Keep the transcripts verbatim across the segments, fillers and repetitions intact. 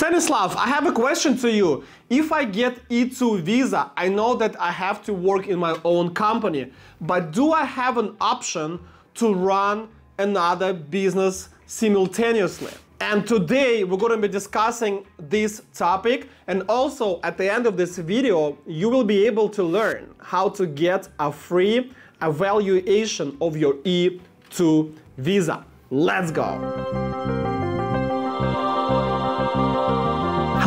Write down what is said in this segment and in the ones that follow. Stanislav, I have a question for you. If I get E two visa, I know that I have to work in my own company, but do I have an option to run another business simultaneously? And today we're going to be discussing this topic, and also at the end of this video you will be able to learn how to get a free evaluation of your E two visa. Let's go!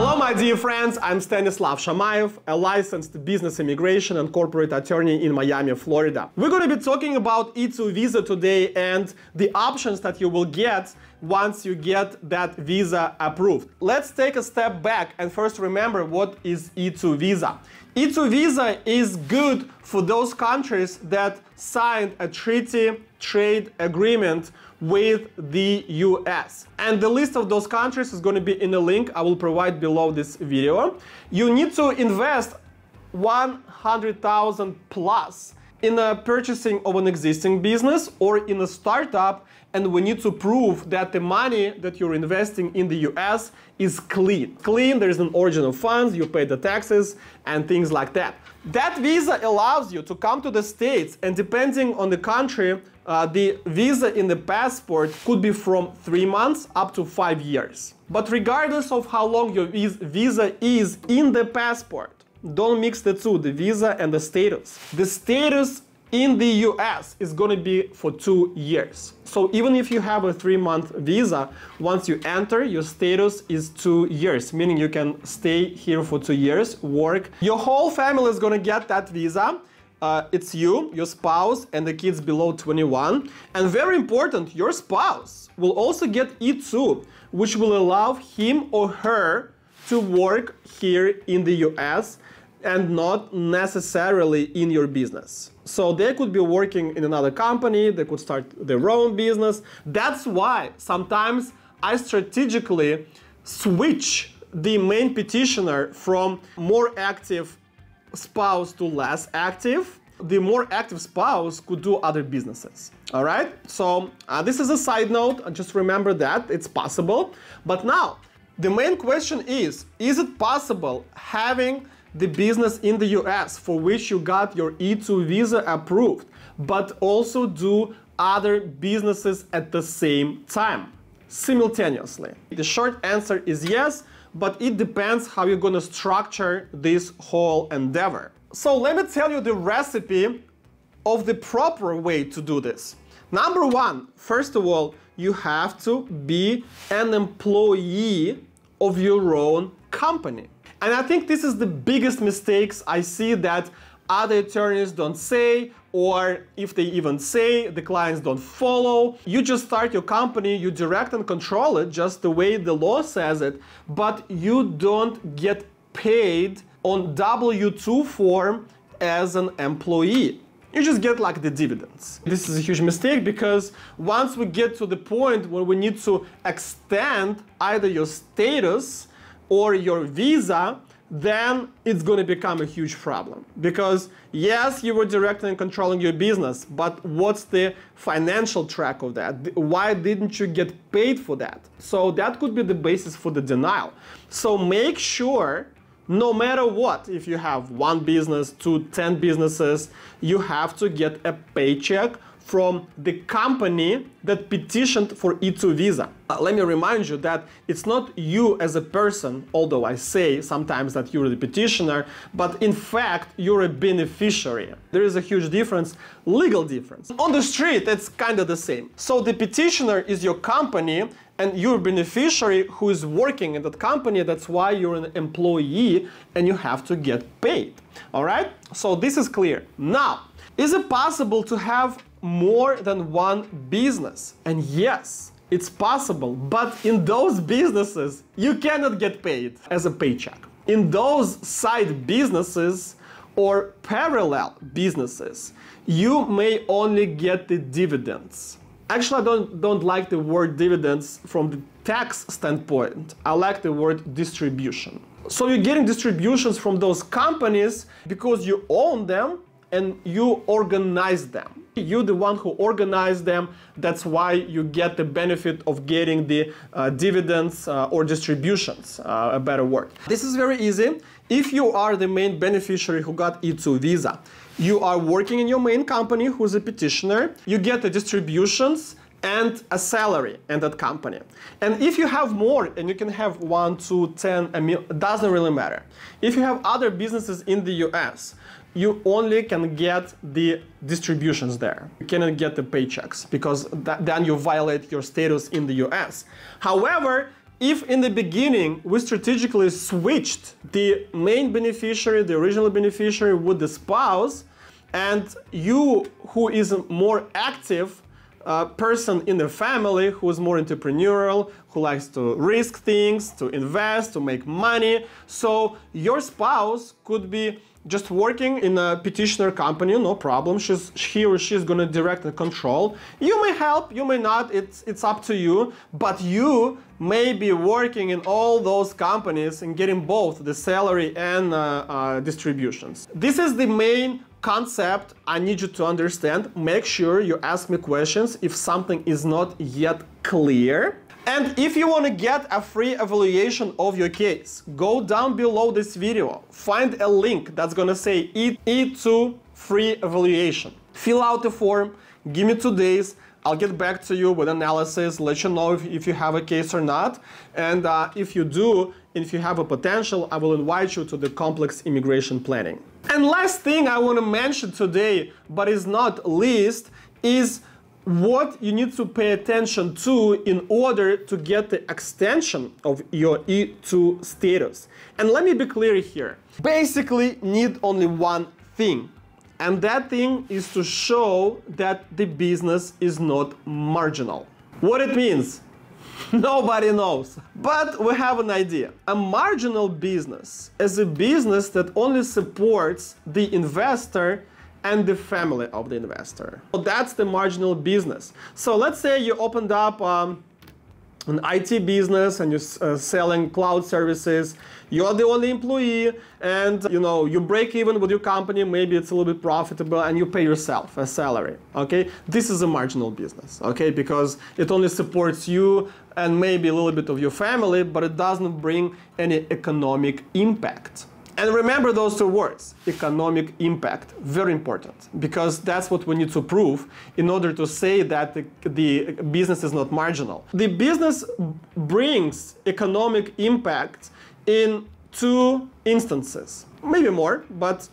Hello my dear friends, I'm Stanislav Shamayev, a licensed business immigration and corporate attorney in Miami, Florida. We're going to be talking about E two visa today and the options that you will get once you get that visa approved. Let's take a step back and first remember what is E two visa. E two visa is good for those countries that signed a treaty trade agreement with the U S. And the list of those countries is going to be in a link I will provide below this video. You need to invest one hundred thousand dollars plus in a purchasing of an existing business or in a startup, and we need to prove that the money that you're investing in the U S is clean. Clean, there is an origin of funds, you pay the taxes and things like that. That visa allows you to come to the States, and depending on the country, Uh, the visa in the passport could be from three months up to five years. But regardless of how long your visa is in the passport, don't mix the two, the visa and the status. The status in the U S is going to be for two years. So even if you have a three-month visa, once you enter, your status is two years, meaning you can stay here for two years, work. Your whole family is going to get that visa. Uh, it's you, your spouse, and the kids below twenty-one. And very important, your spouse will also get E two, which will allow him or her to work here in the U S and not necessarily in your business. So they could be working in another company, they could start their own business. That's why sometimes I strategically switch the main petitioner from more active spouse to less active. The more active spouse could do other businesses. All right, so uh, this is a side note, just remember that it's possible. But now the main question is, is it possible having the business in the U S for which you got your E two visa approved, but also do other businesses at the same time, simultaneously? The short answer is yes, but it depends how you're gonna structure this whole endeavor. So let me tell you the recipe of the proper way to do this. Number one, first of all, you have to be an employee of your own company. And I think this is the biggest mistakes I see that other attorneys don't say, or if they even say, the clients don't follow. You just start your company, you direct and control it just the way the law says it, but you don't get paid on W two form as an employee. You just get like the dividends. This is a huge mistake, because once we get to the point where we need to extend either your status or your visa, then it's going to become a huge problem. Because yes, you were directing and controlling your business, but what's the financial track of that? Why didn't you get paid for that? So that could be the basis for the denial. So make sure, no matter what, if you have one business, two, ten businesses, you have to get a paycheck from the company that petitioned for E two visa. Uh, let me remind you that it's not you as a person, although I say sometimes that you're the petitioner, but in fact you're a beneficiary. There is a huge difference, legal difference. On the street it's kind of the same. So the petitioner is your company and you're a beneficiary who is working in that company. That's why you're an employee and you have to get paid. All right, so this is clear. Now, is it possible to have more than one business? And yes, it's possible, but in those businesses you cannot get paid as a paycheck. In those side businesses or parallel businesses, you may only get the dividends. Actually, I don't don't like the word dividends from the tax standpoint. I like the word distribution. So you're getting distributions from those companies because you own them and you organize them. You're the one who organized them, that's why you get the benefit of getting the uh, dividends uh, or distributions, uh, a better word. This is very easy. If you are the main beneficiary who got E two visa, you are working in your main company who's a petitioner, you get the distributions and a salary in that company. And if you have more, and you can have one, two, ten, a million, it doesn't really matter. If you have other businesses in the U S, you only can get the distributions there. You cannot get the paychecks, because that, then you violate your status in the U S. However, if in the beginning we strategically switched the main beneficiary, the original beneficiary with the spouse, and you who is more active, Uh, person in the family who is more entrepreneurial, who likes to risk things, to invest, to make money. So your spouse could be just working in a petitioner company, no problem. She's, he or she is going to direct and control. You may help, you may not, it's, it's up to you. But you may be working in all those companies and getting both the salary and uh, uh, distributions. This is the main concept I need you to understand. Make sure you ask me questions if something is not yet clear. And if you want to get a free evaluation of your case, go down below this video, find a link that's going to say E two free evaluation. Fill out the form, give me two days, I'll get back to you with analysis, let you know if, if you have a case or not. And uh, if you do, if you have a potential, I will invite you to the complex immigration planning. And last thing I want to mention today, but is not least, is what you need to pay attention to in order to get the extension of your E two status. And let me be clear here. Basically, need only one thing. And that thing is to show that the business is not marginal. What it means? Nobody knows. But we have an idea. A marginal business is a business that only supports the investor and the family of the investor. So that's the marginal business. So let's say you opened up um, an I T business and you're uh, selling cloud services. You're the only employee, and you know you break even with your company. Maybe it's a little bit profitable, and you pay yourself a salary. Okay, this is a marginal business. Okay, because it only supports you and maybe a little bit of your family, but it doesn't bring any economic impact. And remember those two words, economic impact, very important, because that's what we need to prove in order to say that the, the business is not marginal. The business brings economic impact in two instances, maybe more, but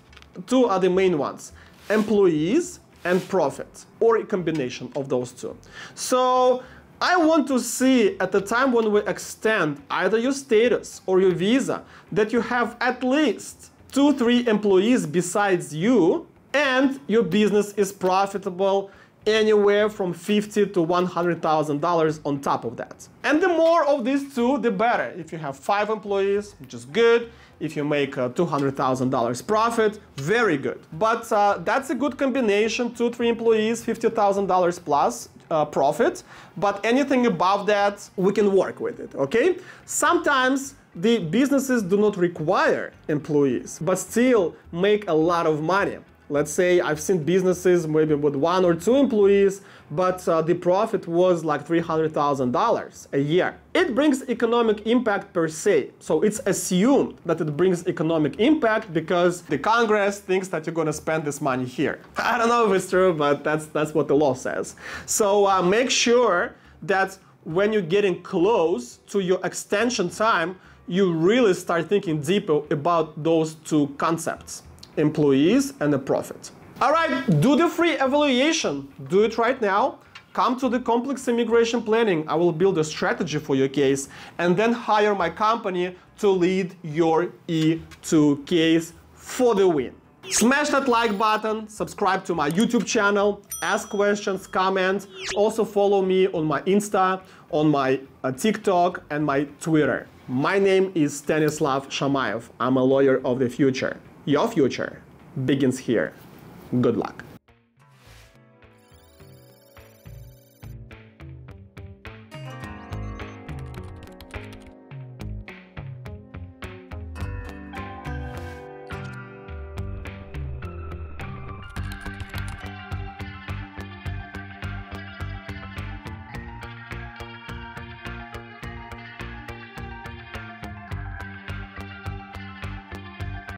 two are the main ones, employees and profit, or a combination of those two. So I want to see at the time when we extend either your status or your visa that you have at least two, three employees besides you, and your business is profitable anywhere from fifty thousand dollars to one hundred thousand dollars on top of that. And the more of these two, the better. If you have five employees, which is good. If you make uh, two hundred thousand dollars profit, very good. But uh, that's a good combination, two, three employees, fifty thousand dollars plus. Uh, profit, but anything above that, we can work with it, okay? Sometimes the businesses do not require employees, but still make a lot of money. Let's say I've seen businesses maybe with one or two employees, but uh, the profit was like three hundred thousand dollars a year. It brings economic impact per se. So it's assumed that it brings economic impact because the Congress thinks that you're going to spend this money here. I don't know if it's true, but that's, that's what the law says. So uh, make sure that when you're getting close to your extension time, you really start thinking deeper about those two concepts. Employees and a profit. All right, do the free evaluation. Do it right now. Come to the complex immigration planning. I will build a strategy for your case and then hire my company to lead your E two case for the win. Smash that like button, subscribe to my YouTube channel, ask questions, comment. Also follow me on my Insta, on my uh, TikTok and my Twitter. My name is Stanislav Shamayev. I'm a lawyer of the future. Your future begins here. Good luck.